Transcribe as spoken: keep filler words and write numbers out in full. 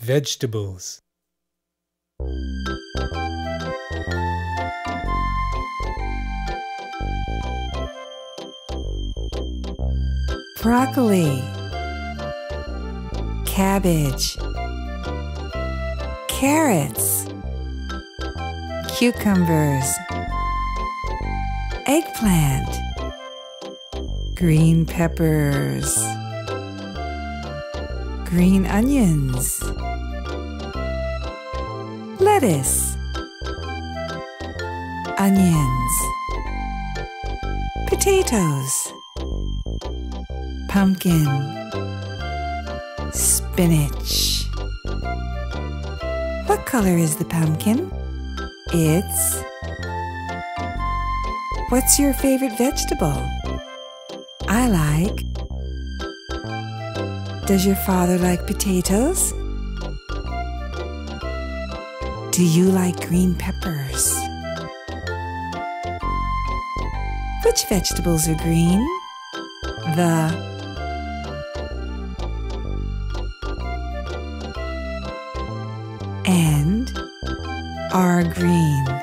Vegetables. Broccoli, cabbage, carrots, cucumbers, eggplant, green peppers, green onions, lettuce, onions, potatoes, pumpkin, spinach. What color is the pumpkin? It's... What's your favorite vegetable? I like... Does your father like potatoes? Do you like green peppers? Which vegetables are green? The... and are green.